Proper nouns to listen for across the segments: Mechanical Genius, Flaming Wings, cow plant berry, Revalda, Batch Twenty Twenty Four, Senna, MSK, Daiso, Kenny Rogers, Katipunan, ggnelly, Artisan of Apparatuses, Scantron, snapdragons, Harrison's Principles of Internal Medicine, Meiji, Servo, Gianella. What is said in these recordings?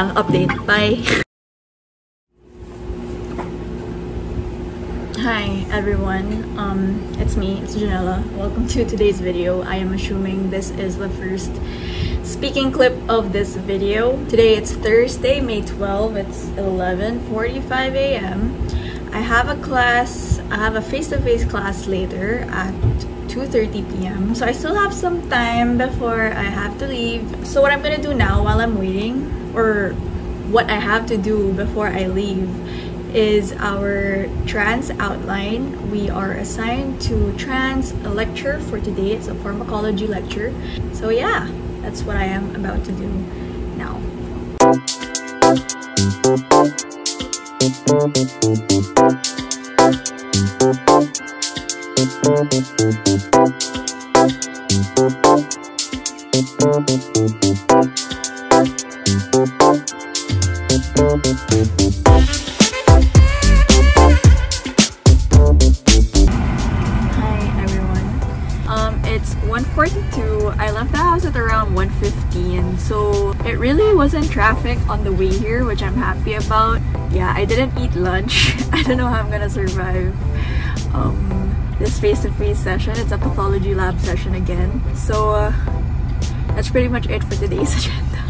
lang update. Bye! Hi everyone, it's me, it's Gianella. Welcome to today's video. I am assuming this is the first speaking clip of this video. Today it's Thursday, May 12. It's 11:45 a.m. I have a class, I have a face-to-face class later at 2:30 p.m. So I still have some time before I have to leave. So what I'm gonna do now while I'm waiting, or what I have to do before I leave, is our trans outline. We are assigned to trans lecture for today. It's a pharmacology lecture. So yeah, that's what I am about to do now. It's 1:42. I left the house at around 1:15, so it really wasn't traffic on the way here, which I'm happy about. Yeah, I didn't eat lunch. I don't know how I'm gonna survive this face-to-face session. It's a pathology lab session again. So that's pretty much it for today's agenda.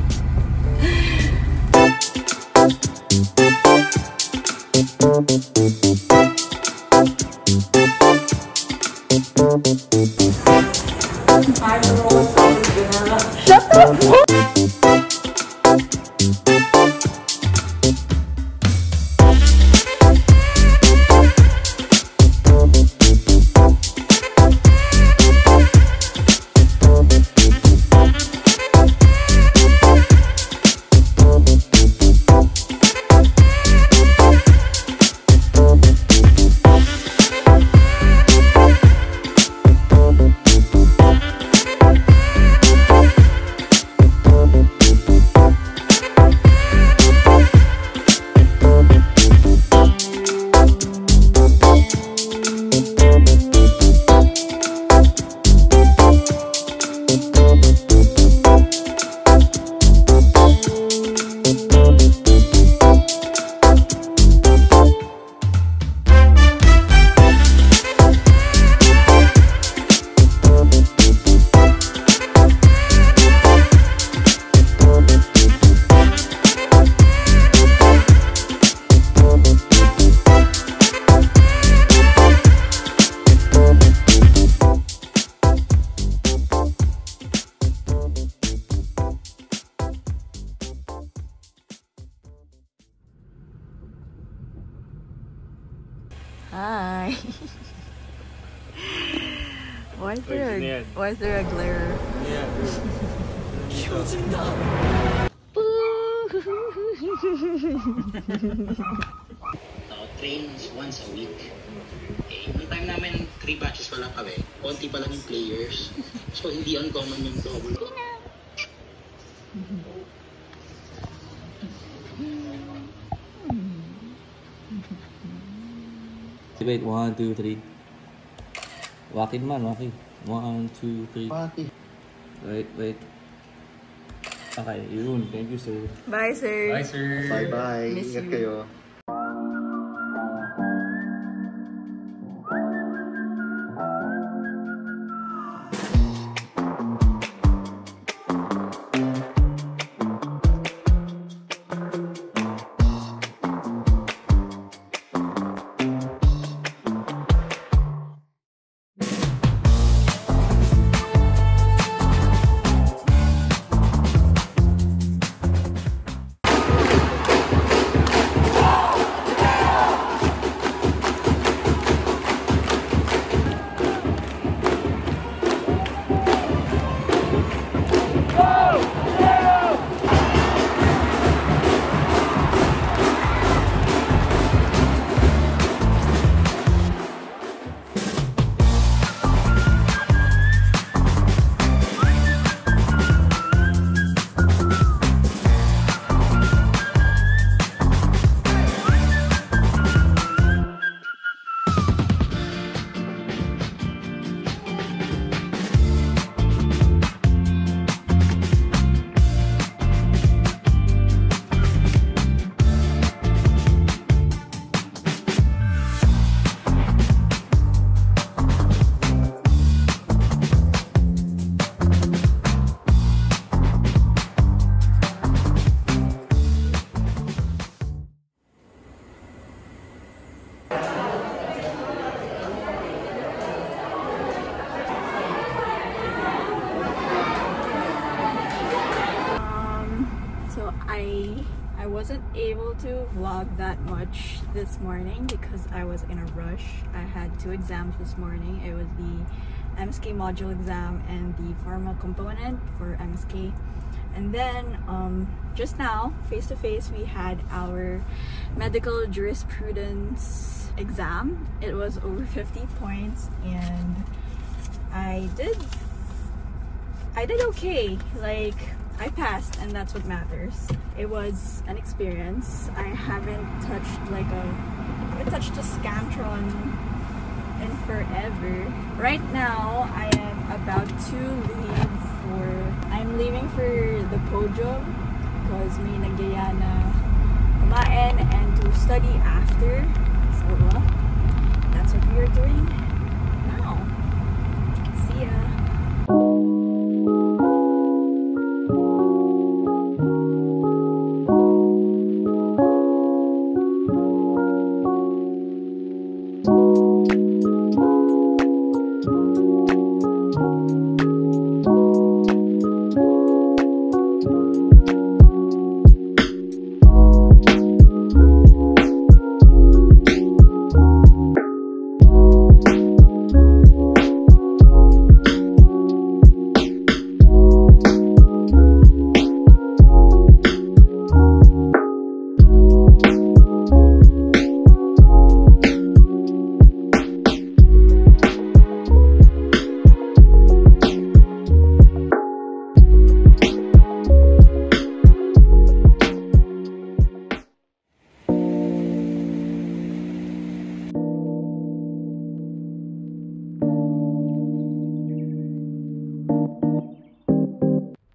Hi. Why is there a glare? Yeah. Trains once a week. Eh, yung time namin 3 batches pa lang kami. Konti pa lang yung players. So hindi uncommon yung double. Wait, 1, 2, 3. Walking man, walking. 1, 2, 3. Walking. Wait. Okay, yun. Thank you, sir. Bye, sir. Bye, sir. Bye-bye. Ingat kayo. I wasn't able to vlog that much this morning because I was in a rush. I had two exams this morning. It was the MSK module exam and the formal component for MSK. And then just now, face to face, we had our medical jurisprudence exam. It was over 50 points and I did okay. Like, I passed, and that's what matters. It was an experience. I haven't touched a Scantron in forever. Right now, I am about to leave for the podium because may nagyaya na kumain and to study after. So that's what we are doing now. See ya.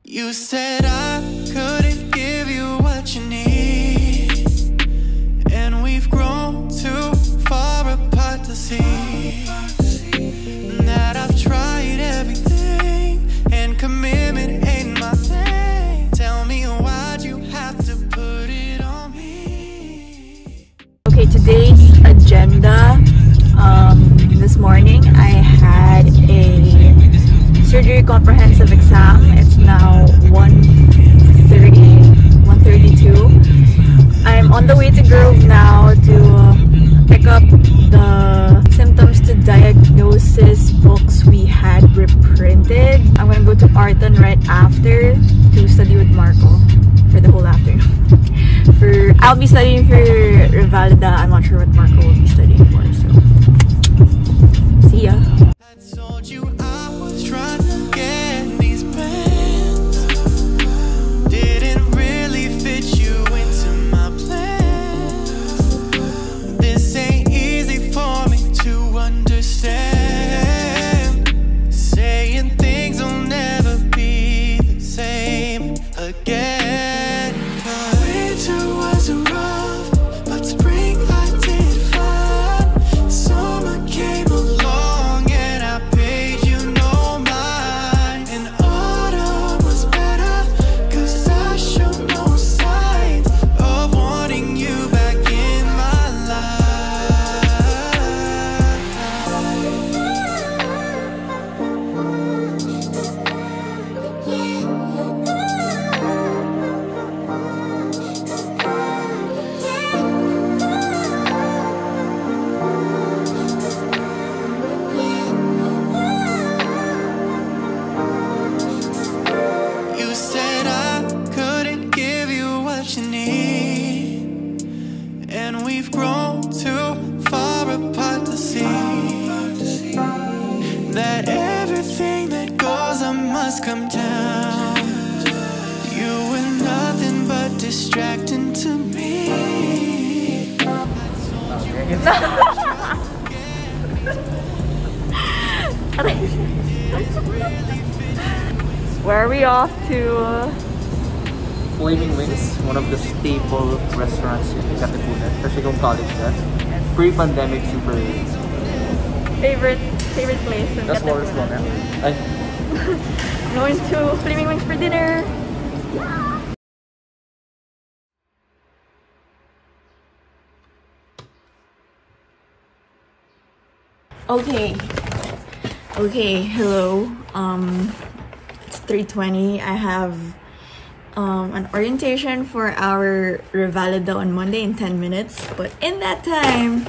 You said I couldn't give you what you need, and we've grown too far apart to see that I've tried everything, and commitment ain't my thing. Tell me why'd you have to put it on me. Okay, today's agenda. This morning I had a surgery comprehensive exam. It's now 1:30, 1:32. I'm on the way to Grove now to pick up the symptoms to diagnosis books we had reprinted. I'm gonna go to Arton right after to study with Marco for the whole afternoon. I'll be studying for Revalda. I'm not sure what Marco will be studying for, so see ya. Come down. You were nothing but distracting to me. Where are we off to? Flaming Wings, one of the staple restaurants in Katipunan, especially kung college na. Yes. Pre-pandemic, super favorite place in Katipunan. Going to Flaming Wings for dinner. Okay, hello. It's 3:20. I have an orientation for our Revalda on Monday in 10 minutes. But in that time,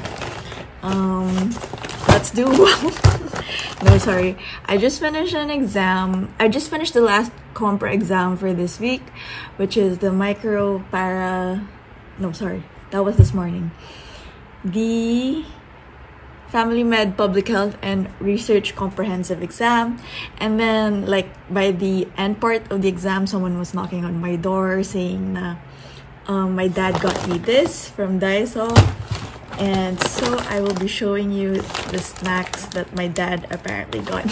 let's do... No, sorry. I just finished an exam. I just finished the last compre exam for this week, which is the micro para... No, sorry. That was this morning. The Family Med, Public Health, and Research Comprehensive Exam. And then, like, by the end part of the exam, someone was knocking on my door saying na, my dad got me this from Daiso. And so, I will be showing you the snacks that my dad apparently got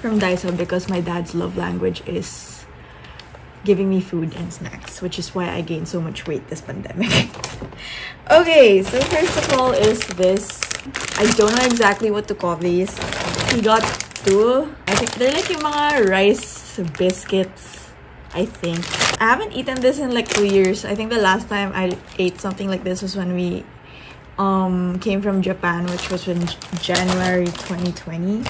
from Daiso, because my dad's love language is giving me food and snacks, which is why I gained so much weight this pandemic. Okay, so first of all is this. I don't know exactly what to call these. He got two. I think they're like yung mga rice biscuits, I think. I haven't eaten this in like 2 years. I think the last time I ate something like this was when we came from Japan, which was in January 2020.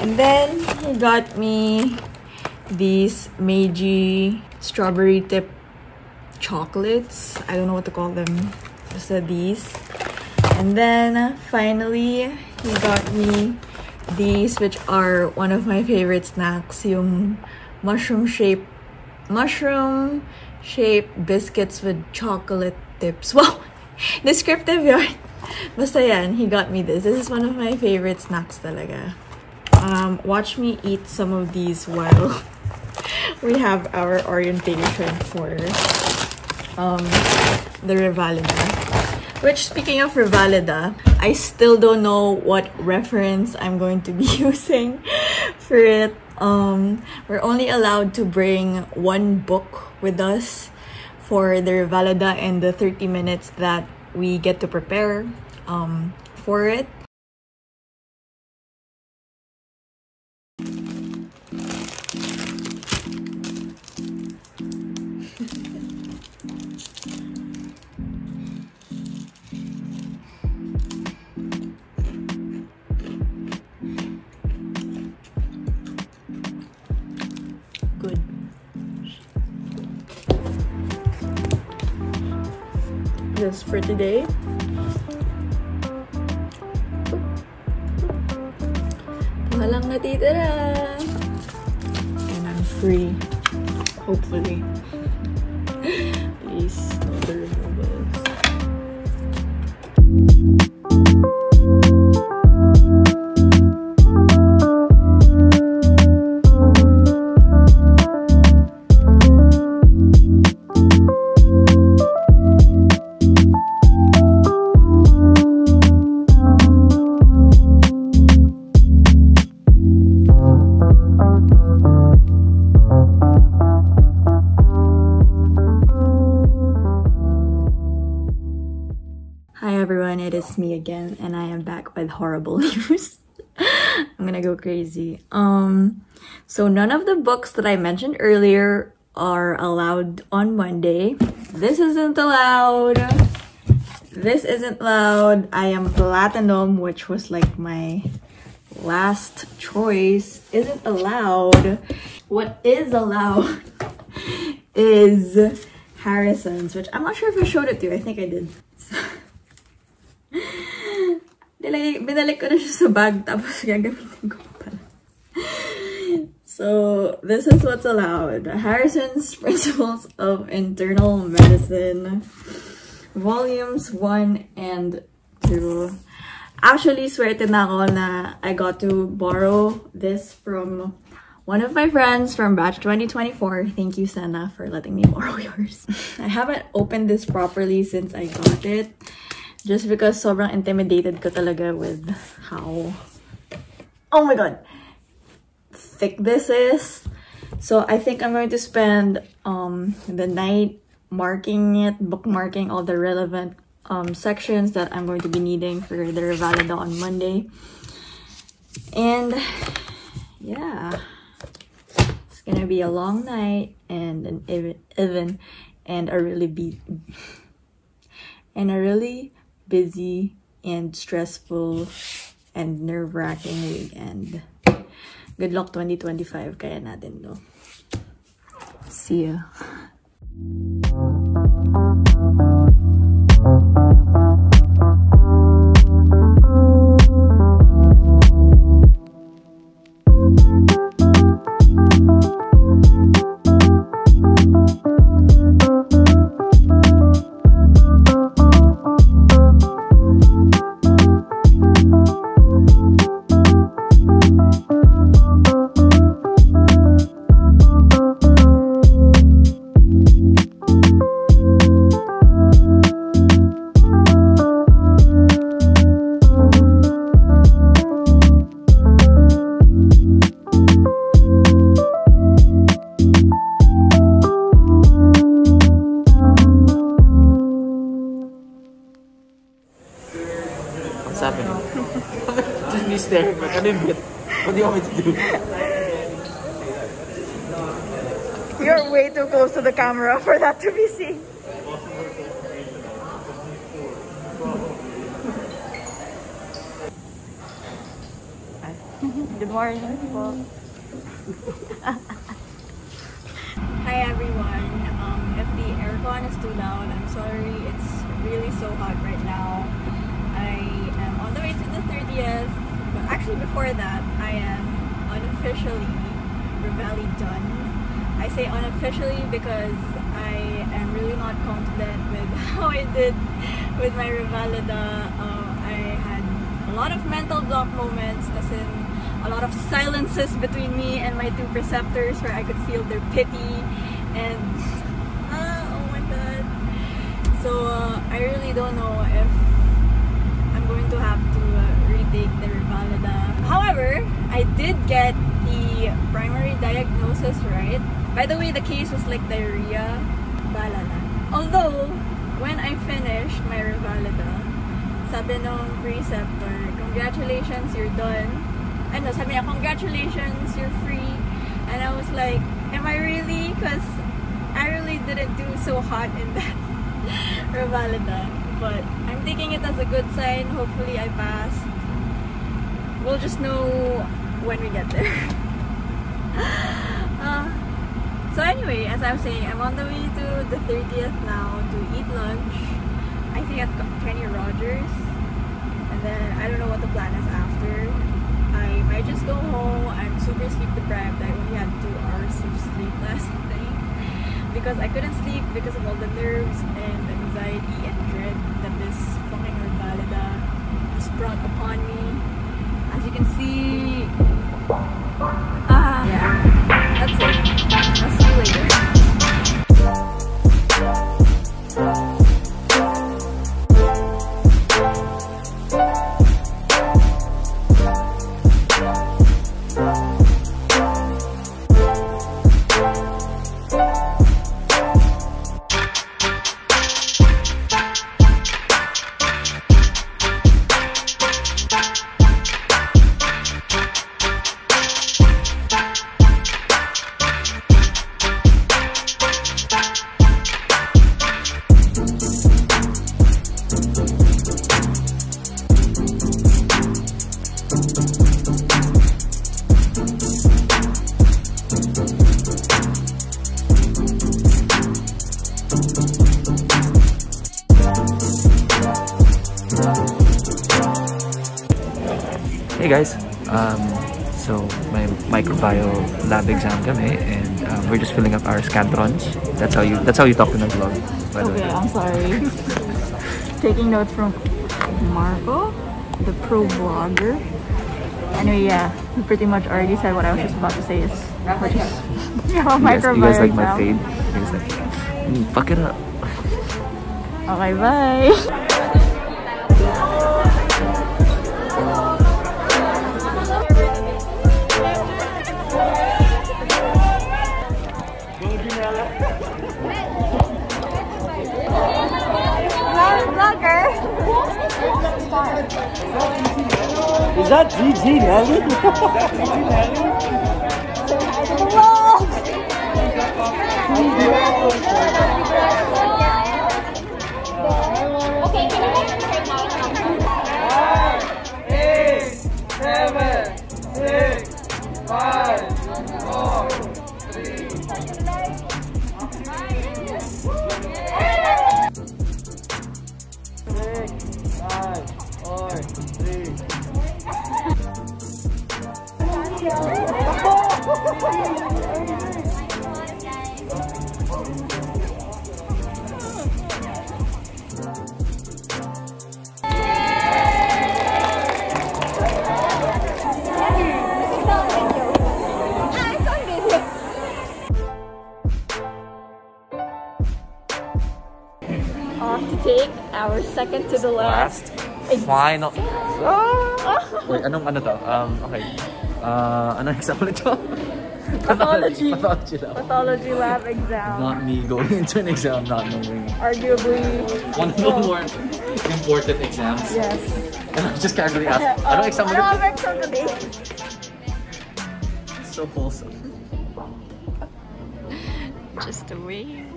And then he got me these Meiji strawberry tip chocolates. I don't know what to call them. Just these. And then finally, he got me these, which are one of my favorite snacks, yung mushroom shaped biscuits with chocolate tips. Wow, descriptive yun. Basta yan, he got me this. This is one of my favorite snacks talaga. Watch me eat some of these while we have our orientation for the Revalda. Which, speaking of Revalda, I still don't know what reference I'm going to be using for it. We're only allowed to bring one book with us for the Revalda and the 30 minutes that we get to prepare for it. This for today. Walang natitira. And I'm free. Hopefully. Please, no other removals. Me again, and I am back with horrible news. I'm gonna go crazy. So none of the books that I mentioned earlier are allowed on Monday. This isn't allowed. This isn't allowed. I am Platinum, which was like my last choice, isn't allowed. What is allowed is Harrison's, which I'm not sure if I showed it to you. I think I did. So, binalik ko na siya sa bag, tapos gagamitin ko pala. So, this is what's allowed. Harrison's Principles of Internal Medicine, Volumes 1 and 2. Actually, swerte na ako na I got to borrow this from one of my friends from Batch 2024. Thank you, Senna, for letting me borrow yours. I haven't opened this properly since I got it. Just because sobrang intimidated ko talaga with how, oh my god, thick this is. So I think I'm going to spend the night marking it, bookmarking all the relevant sections that I'm going to be needing for the Revalda on Monday. And yeah, it's gonna be a long night and an even and a really busy and stressful and nerve-wracking weekend. Good luck 2025 kaya natin do. See ya. You're way too close to the camera for that to be seen. Good morning, people. Hi everyone. If the aircon is too loud, I'm sorry. It's really so hot right now. I am on the way to the 30th. Actually, before that, I am unofficially Revalda done. I say unofficially because I am really not confident with how I did with my Revalda. I had a lot of mental block moments, as in a lot of silences between me and my two preceptors where I could feel their pity and oh my god. So I really don't know if I'm going to have to retake the Revalda. However, I did get the primary diagnosis right. By the way, the case was like diarrhea. Balala. Although, when I finished my Revalda, sabi nung preceptor, congratulations, you're done. And no, sabi niya, congratulations, you're free. And I was like, am I really? Because I really didn't do so hot in that Revalda. But I'm taking it as a good sign. Hopefully I passed. We'll just know when we get there. So anyway, as I was saying, I'm on the way to the 30th now to eat lunch. I think at Kenny Rogers. And then I don't know what the plan is after. I might just go home. I'm super sleep deprived. I only had 2 hours of sleep last night. Because I couldn't sleep because of all the nerves and anxiety and dread that this fucking Revalda has brought upon me. As you can see, yeah, that's it. I'll see you later. Hey guys, so my microbiome lab exam kami and we're just filling up our scantrons. That's how you talk in a vlog. Okay, I'm sorry. Taking notes from Marco, the pro vlogger. Anyway, yeah, you pretty much already said what I was just about to say. Is what is microbiome? You guys like my fade? You guys like, fuck it up. Okay, bye. Is that GG, Nelly? Okay, can you guys check out the number? 5, 8, 7, 6, 5, 4, 3. Take our second to the last. Final. Wait, anong ano to? Okay. Anong exam nito? Pathology. Pathology lab exam. Not me going into an exam, not knowing. Arguably one of the more important exams. Yes. And I just casually asked, anong exam nito? Anong exam today? So wholesome. Just a wave.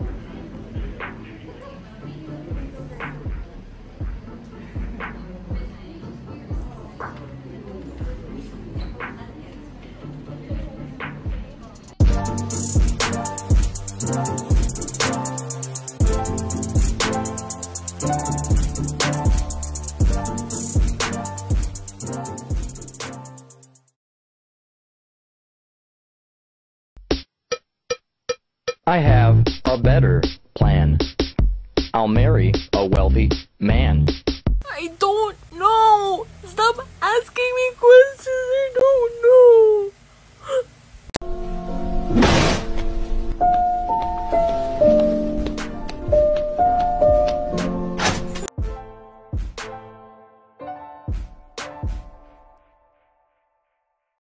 I have a better plan. I'll marry a wealthy